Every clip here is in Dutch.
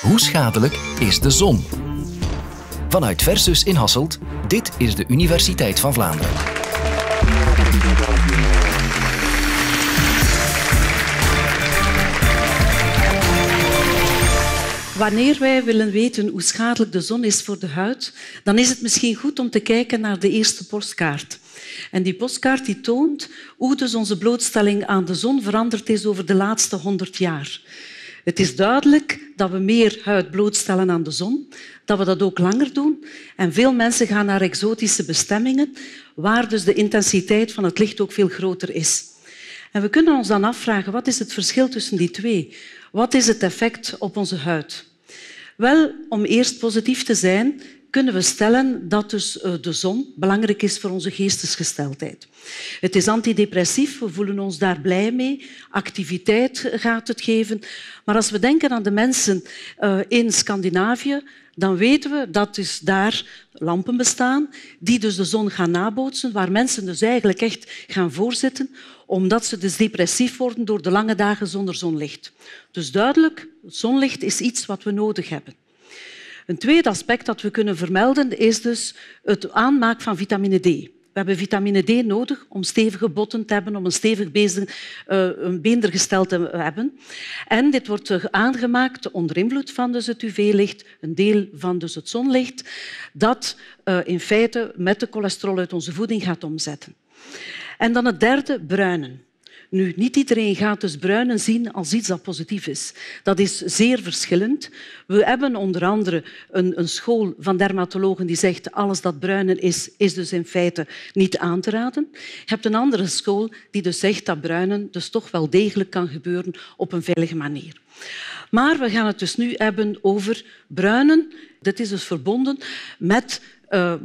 Hoe schadelijk is de zon? Vanuit Versus in Hasselt, dit is de Universiteit van Vlaanderen. Wanneer wij willen weten hoe schadelijk de zon is voor de huid, dan is het misschien goed om te kijken naar de eerste postkaart. En die postkaart die toont hoe dus onze blootstelling aan de zon veranderd is over de laatste 100 jaar. Het is duidelijk dat we meer huid blootstellen aan de zon, dat we dat ook langer doen. En veel mensen gaan naar exotische bestemmingen, waar dus de intensiteit van het licht ook veel groter is. En we kunnen ons dan afvragen, wat is het verschil tussen die twee? Wat is het effect op onze huid? Wel, om eerst positief te zijn, kunnen we stellen dat dus de zon belangrijk is voor onze geestesgesteldheid. Het is antidepressief, we voelen ons daar blij mee. Activiteit gaat het geven. Maar als we denken aan de mensen in Scandinavië, dan weten we dat dus daar lampen bestaan die dus de zon gaan nabootsen, waar mensen dus eigenlijk echt gaan voorzitten, omdat ze dus depressief worden door de lange dagen zonder zonlicht. Dus duidelijk, zonlicht is iets wat we nodig hebben. Een tweede aspect dat we kunnen vermelden is dus het aanmaak van vitamine D. We hebben vitamine D nodig om stevige botten te hebben, om een stevig beendergestel te hebben. En dit wordt aangemaakt onder invloed van dus het UV-licht, een deel van dus het zonlicht, dat in feite met de cholesterol uit onze voeding gaat omzetten. En dan het derde, bruinen. Nu, niet iedereen gaat dus bruinen zien als iets dat positief is. Dat is zeer verschillend. We hebben onder andere een school van dermatologen die zegt alles dat bruinen is, is dus in feite niet aan te raden. Je hebt een andere school die dus zegt dat bruinen dus toch wel degelijk kan gebeuren op een veilige manier. Maar we gaan het dus nu hebben over bruinen. Dit is dus verbonden met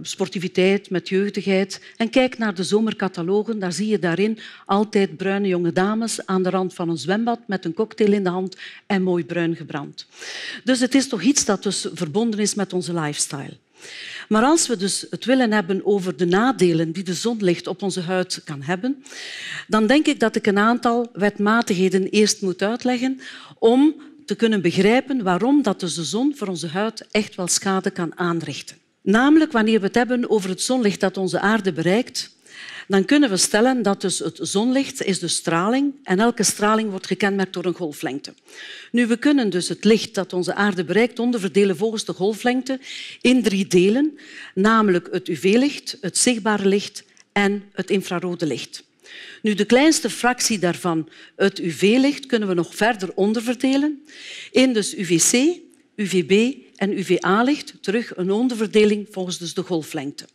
sportiviteit, met jeugdigheid. En kijk naar de zomercatalogen. Daar zie je daarin altijd bruine jonge dames aan de rand van een zwembad met een cocktail in de hand en mooi bruin gebrand. Dus het is toch iets dat dus verbonden is met onze lifestyle. Maar als we dus het willen hebben over de nadelen die de zonlicht op onze huid kan hebben, dan denk ik dat ik een aantal wetmatigheden eerst moet uitleggen om te kunnen begrijpen waarom dat dus de zon voor onze huid echt wel schade kan aanrichten. Namelijk, wanneer we het hebben over het zonlicht dat onze aarde bereikt, dan kunnen we stellen dat dus het zonlicht is de straling en elke straling wordt gekenmerkt door een golflengte. Nu, we kunnen dus het licht dat onze aarde bereikt onderverdelen volgens de golflengte in 3 delen, namelijk het UV-licht, het zichtbare licht en het infrarode licht. Nu, de kleinste fractie daarvan, het UV-licht, kunnen we nog verder onderverdelen in dus UVC, UVB en UVA-licht, terug een onderverdeling volgens dus de golflengte.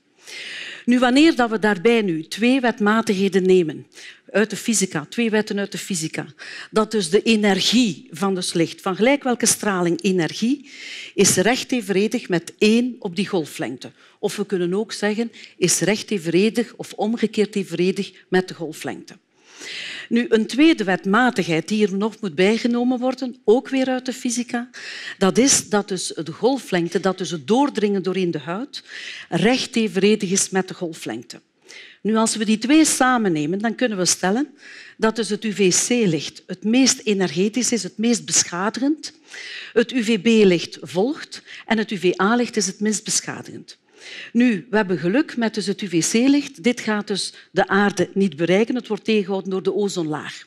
Nu, wanneer dat we daarbij nu 2 wetmatigheden nemen uit de fysica, 2 wetten uit de fysica, dat dus de energie van het licht, van gelijk welke straling energie, is recht evenredig met 1 op die golflengte. Of we kunnen ook zeggen, is recht evenredig of omgekeerd evenredig met de golflengte. Nu, een tweede wetmatigheid die hier nog moet bijgenomen worden, ook weer uit de fysica, dat is dat dus de golflengte, dat dus het doordringen doorheen de huid, recht evenredig is met de golflengte. Nu, als we die 2 samen nemen, dan kunnen we stellen dat dus het UVC-licht het meest energetisch is, het meest beschadigend, het UVB-licht volgt en het UVA-licht is het minst beschadigend. Nu, we hebben geluk met dus het UVC-licht. Dit gaat dus de aarde niet bereiken. Het wordt tegengehouden door de ozonlaag.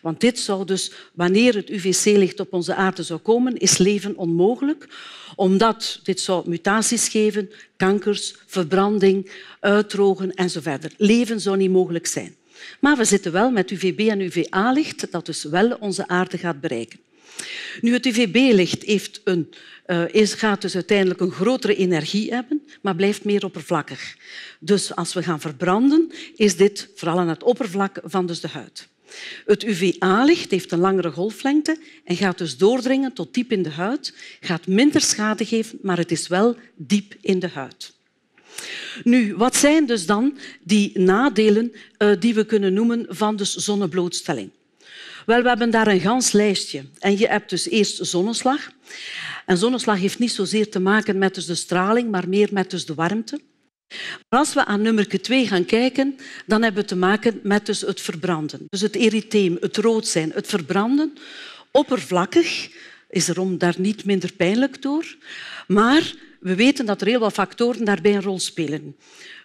Want dit zou dus, wanneer het UVC-licht op onze aarde zou komen, is leven onmogelijk. Omdat dit zou mutaties geven, kankers, verbranding, uitdrogen en zo verder. Leven zou niet mogelijk zijn. Maar we zitten wel met UVB en UVA-licht, dat dus wel onze aarde gaat bereiken. Nu, het UVB-licht gaat dus uiteindelijk een grotere energie hebben, maar blijft meer oppervlakkig. Dus als we gaan verbranden, is dit vooral aan het oppervlak van dus de huid. Het UVA-licht heeft een langere golflengte en gaat dus doordringen tot diep in de huid, gaat minder schade geven, maar het is wel diep in de huid. Nu, wat zijn dus dan die nadelen die we kunnen noemen van dus zonneblootstelling? Wel, we hebben daar een gans lijstje. En je hebt dus eerst zonneslag. En zonneslag heeft niet zozeer te maken met dus de straling, maar meer met dus de warmte. Maar als we aan nummer 2 gaan kijken, dan hebben we te maken met dus het verbranden. Dus het erytheem, het rood zijn, het verbranden. Oppervlakkig is erom daar niet minder pijnlijk door. Maar we weten dat er heel wat factoren daarbij een rol spelen.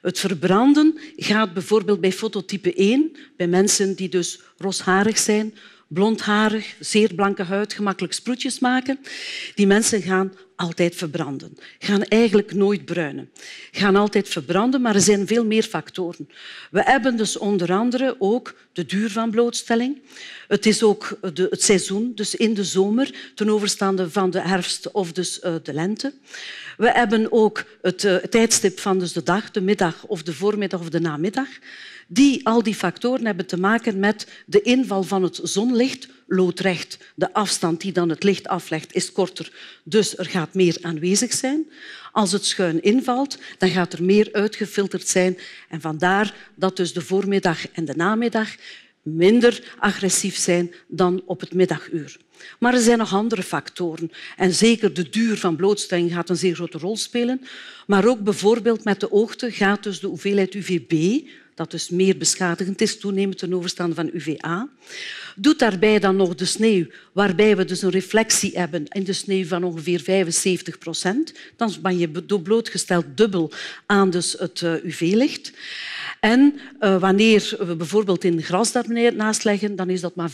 Het verbranden gaat bijvoorbeeld bij fototype 1, bij mensen die dus rosharig zijn, blondharig, zeer blanke huid, gemakkelijk sproetjes maken. Die mensen gaan altijd verbranden, gaan eigenlijk nooit bruinen. Gaan altijd verbranden, maar er zijn veel meer factoren. We hebben dus onder andere ook de duur van blootstelling. Het is ook het seizoen, dus in de zomer, ten overstaande van de herfst of dus de lente. We hebben ook het tijdstip van dus de dag, de middag of de voormiddag of de namiddag. Al die factoren hebben te maken met de inval van het zonlicht, loodrecht. De afstand die dan het licht aflegt is korter, dus er gaat meer aanwezig zijn. Als het schuin invalt, dan gaat er meer uitgefilterd zijn. En vandaar dat dus de voormiddag en de namiddag minder agressief zijn dan op het middaguur. Maar er zijn nog andere factoren. En zeker de duur van blootstelling gaat een zeer grote rol spelen. Maar ook bijvoorbeeld met de oogte gaat dus de hoeveelheid UVB, dat dus meer beschadigend is, toenemen ten overstaan van UVA. Doet daarbij dan nog de sneeuw, waarbij we dus een reflectie hebben in de sneeuw van ongeveer 75%. Dan ben je blootgesteld dubbel aan dus het UV-licht. En wanneer we bijvoorbeeld in gras daarnaast leggen, dan is dat maar 5%.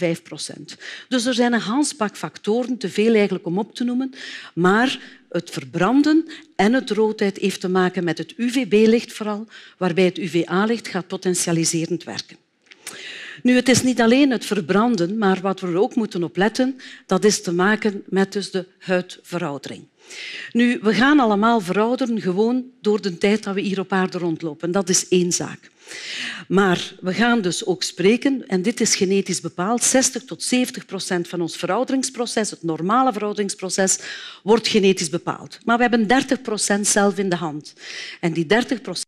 Dus er zijn een handpak factoren, te veel eigenlijk om op te noemen, maar het verbranden en het roodheid heeft te maken met het UVB-licht vooral, waarbij het UVA-licht gaat potentialiserend werken. Nu, het is niet alleen het verbranden, maar wat we er ook moeten op letten, dat is te maken met dus de huidveroudering. Nu, we gaan allemaal verouderen gewoon door de tijd dat we hier op aarde rondlopen. Dat is één zaak. Maar we gaan dus ook spreken, en dit is genetisch bepaald, 60% tot 70% van ons verouderingsproces, het normale verouderingsproces, wordt genetisch bepaald. Maar we hebben 30% zelf in de hand. En die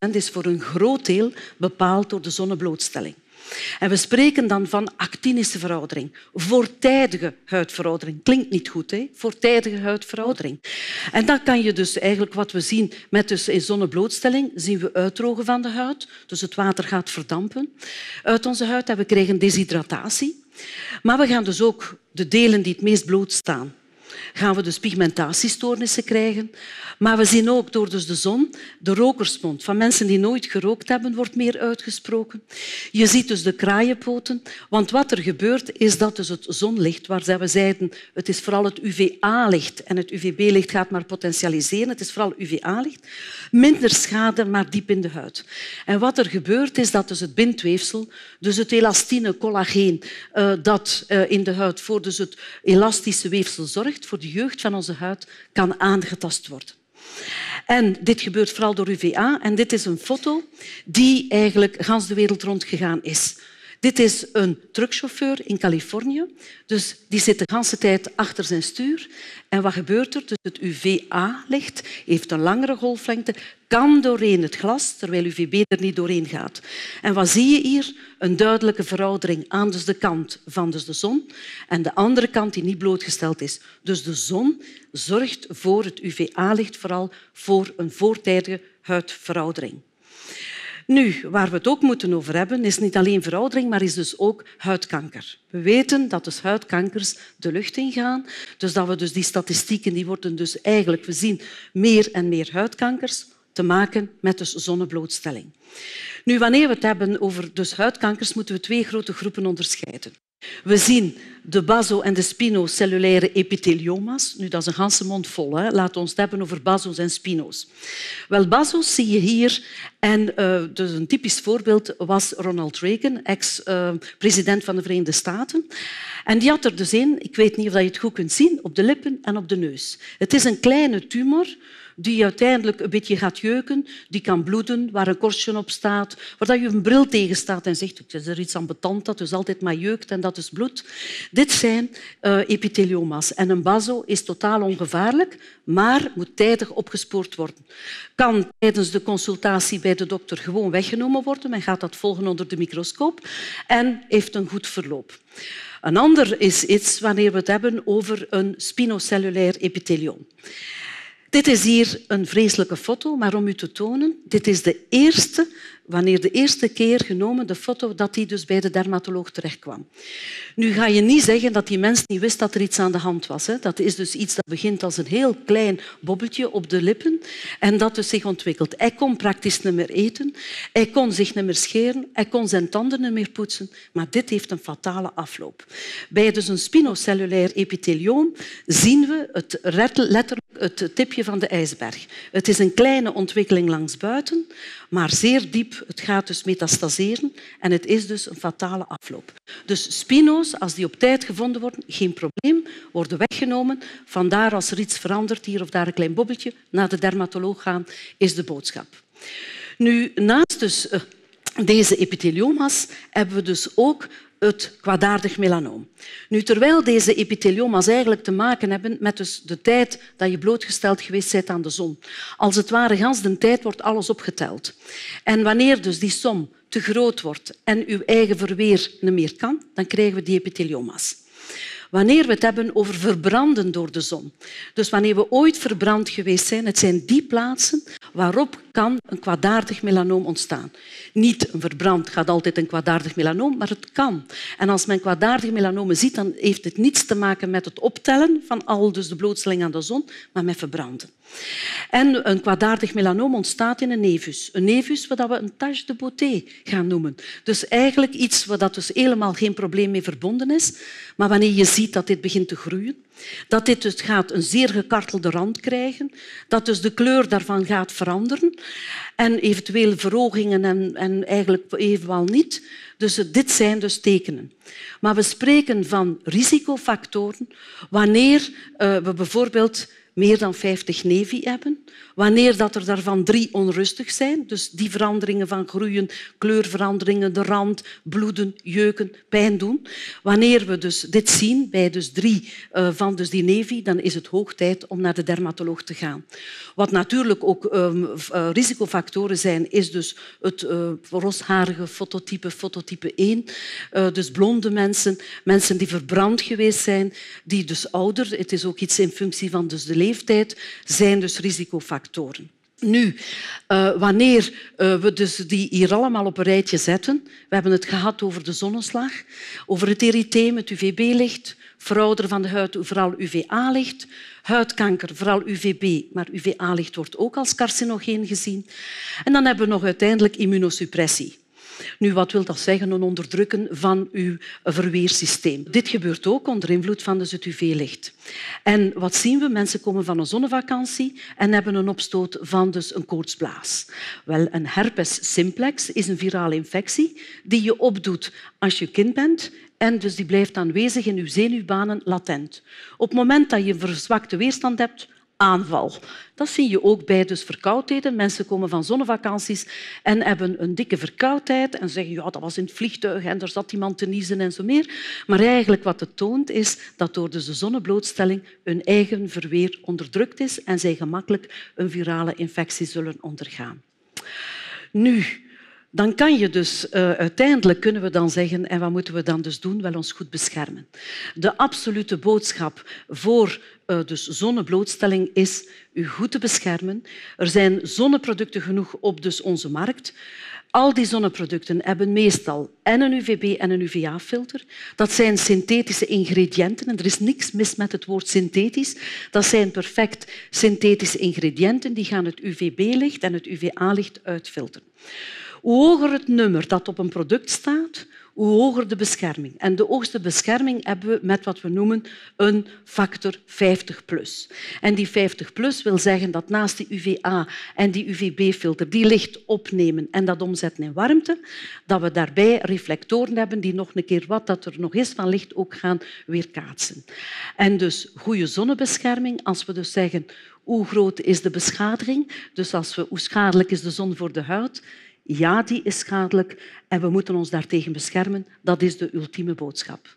30% is voor een groot deel bepaald door de zonneblootstelling. En we spreken dan van actinische veroudering, voortijdige huidveroudering. Klinkt niet goed, hè? Voortijdige huidveroudering. En dat kan je dus eigenlijk wat we zien met dus in zonneblootstelling, zien we uitdrogen van de huid, dus het water gaat verdampen uit onze huid en we krijgen deshydratatie. Maar we gaan dus ook de delen die het meest bloot staan, gaan we dus pigmentatiestoornissen krijgen. Maar we zien ook door dus de zon, de rokersmond van mensen die nooit gerookt hebben, wordt meer uitgesproken. Je ziet dus de kraaienpoten, want wat er gebeurt is dat dus het zonlicht, waar we zeiden, het is vooral het UVA-licht en het UVB-licht gaat maar potentialiseren, het is vooral UVA-licht, minder schade, maar diep in de huid. En wat er gebeurt is dat dus het bindweefsel, dus het elastine, collageen, dat in de huid voor dus het elastische weefsel zorgt, voor de jeugd van onze huid, kan aangetast worden. En dit gebeurt vooral door UVA. En dit is een foto die eigenlijk gans de wereld rondgegaan is. Dit is een truckchauffeur in Californië. Dus die zit de ganse tijd achter zijn stuur. En wat gebeurt er? Dus het UVA-licht heeft een langere golflengte, kan doorheen het glas, terwijl UVB er niet doorheen gaat. En wat zie je hier? Een duidelijke veroudering aan dus de kant van dus de zon en de andere kant die niet blootgesteld is. Dus de zon zorgt voor het UVA-licht vooral voor een voortijdige huidveroudering. Nu, waar we het ook moeten over hebben, is niet alleen veroudering, maar is dus ook huidkanker. We weten dat dus huidkankers de lucht ingaan, dus dat we dus die statistieken die worden dus eigenlijk, we zien meer en meer huidkankers te maken met dus zonneblootstelling. Nu, wanneer we het hebben over dus huidkankers, moeten we twee grote groepen onderscheiden. We zien de baso- en de spinocellulaire epithelioma's. Nu, dat is een ganse mond vol, hè? Laten we ons het hebben over baso's en spino's. Wel, baso's zie je hier. En dus een typisch voorbeeld was Ronald Reagan, ex-president van de Verenigde Staten. En die had er dus een, ik weet niet of je het goed kunt zien, op de lippen en op de neus. Het is een kleine tumor die uiteindelijk een beetje gaat jeuken, die kan bloeden, waar een korstje op staat, waar je een bril tegen staat en zegt dat er iets ambetant dat dus altijd maar jeukt en dat is bloed. Dit zijn epithelioma's. En een baso is totaal ongevaarlijk, maar moet tijdig opgespoord worden. Kan tijdens de consultatie bij de dokter gewoon weggenomen worden. Men gaat dat volgen onder de microscoop en heeft een goed verloop. Een ander is iets wanneer we het hebben over een spinocellulair epithelioom. Dit is hier een vreselijke foto, maar om u te tonen, dit is de eerste wanneer de eerste keer genomen de foto dat die dus bij de dermatoloog terechtkwam. Nu ga je niet zeggen dat die mens niet wist dat er iets aan de hand was. Hè. Dat is dus iets dat begint als een heel klein bobbeltje op de lippen en dat dus zich ontwikkelt. Hij kon praktisch niet meer eten, hij kon zich niet meer scheren, hij kon zijn tanden niet meer poetsen, maar dit heeft een fatale afloop. Bij dus een spinocellulair epithelioom zien we het letterlijk het tipje van de ijsberg. Het is een kleine ontwikkeling langs buiten, maar zeer diep. Het gaat dus metastaseren en het is dus een fatale afloop. Dus spino's, als die op tijd gevonden worden, geen probleem, worden weggenomen. Vandaar als er iets verandert, hier of daar een klein bobbeltje, naar de dermatoloog gaan, is de boodschap. Nu, naast dus, deze epithelioma's hebben we dus ook het kwaadaardig melanoom. Nu, terwijl deze epithelioma's eigenlijk te maken hebben met dus de tijd dat je blootgesteld geweest bent aan de zon. Als het ware, gans de tijd wordt alles opgeteld. En wanneer dus die som te groot wordt en uw eigen verweer niet meer kan, dan krijgen we die epithelioma's. Wanneer we het hebben over verbranden door de zon. Dus wanneer we ooit verbrand geweest zijn, het zijn die plaatsen waarop kan een kwaadaardig melanoom ontstaan. Niet een verbrand gaat altijd een kwaadaardig melanoom, maar het kan. En als men kwaadaardig melanomen ziet, dan heeft het niets te maken met het optellen van al dus de blootstelling aan de zon, maar met verbranden. En een kwaadaardig melanoom ontstaat in een nevus. Een nevus wat we een tache de beauté gaan noemen. Dus eigenlijk iets waar dus helemaal geen probleem mee verbonden is. Maar wanneer je ziet dat dit begint te groeien, dat dit dus gaat een zeer gekartelde rand krijgen, dat dus de kleur daarvan gaat veranderen en eventueel verrogingen en eigenlijk evenwel niet. Dus dit zijn dus tekenen. Maar we spreken van risicofactoren wanneer we bijvoorbeeld meer dan 50 nevi hebben, wanneer dat er daarvan 3 onrustig zijn, dus die veranderingen van groeien, kleurveranderingen, de rand, bloeden, jeuken, pijn doen. Wanneer we dus dit zien bij dus 3 van dus die nevi, dan is het hoog tijd om naar de dermatoloog te gaan. Wat natuurlijk ook risicofactoren zijn, is dus het rosharige fototype, fototype 1, dus blonde mensen, mensen die verbrand geweest zijn, die dus ouder, het is ook iets in functie van dus de leeftijd, zijn dus risicofactoren. Nu, wanneer we dus die hier allemaal op een rijtje zetten, we hebben het gehad over de zonneslag, over het erytheem, het UVB-licht, verouderen van de huid, vooral UVA-licht, huidkanker, vooral UVB, maar UVA-licht wordt ook als carcinogeen gezien. En dan hebben we nog uiteindelijk immunosuppressie. Nu, wat wil dat zeggen? Een onderdrukken van uw verweersysteem. Dit gebeurt ook onder invloed van het UV-licht. En wat zien we? Mensen komen van een zonnevakantie en hebben een opstoot van dus een koortsblaas. Wel, een herpes simplex is een virale infectie die je opdoet als je kind bent. En dus die blijft aanwezig in uw zenuwbanen latent. Op het moment dat je een verzwakte weerstand hebt, aanval. Dat zie je ook bij dus verkoudheden. Mensen komen van zonnevakanties en hebben een dikke verkoudheid en zeggen ja, dat was in het vliegtuig en er zat iemand te niezen en zo meer. Maar eigenlijk wat het toont is dat door dus de zonneblootstelling hun eigen verweer onderdrukt is en zij gemakkelijk een virale infectie zullen ondergaan. Nu, dan kan je dus uiteindelijk kunnen we dan zeggen en wat moeten we dan dus doen? Wel, ons goed beschermen. De absolute boodschap voor dus zonneblootstelling is u goed te beschermen. Er zijn zonneproducten genoeg op dus onze markt. Al die zonneproducten hebben meestal en een UVB- en een UVA-filter. Dat zijn synthetische ingrediënten. En er is niks mis met het woord synthetisch. Dat zijn perfect synthetische ingrediënten. Die gaan het UVB-licht en het UVA-licht uitfilteren. Hoe hoger het nummer dat op een product staat, hoe hoger de bescherming. En de hoogste bescherming hebben we met wat we noemen een factor 50+. En die 50+ wil zeggen dat naast die UVA en die UVB-filter die licht opnemen en dat omzetten in warmte, dat we daarbij reflectoren hebben die nog een keer wat dat er nog is van licht ook gaan weerkaatsen. En dus goede zonnebescherming, als we dus zeggen hoe groot is de beschadiging, dus als we, hoe schadelijk is de zon voor de huid, ja, die is schadelijk en we moeten ons daartegen beschermen. Dat is de ultieme boodschap.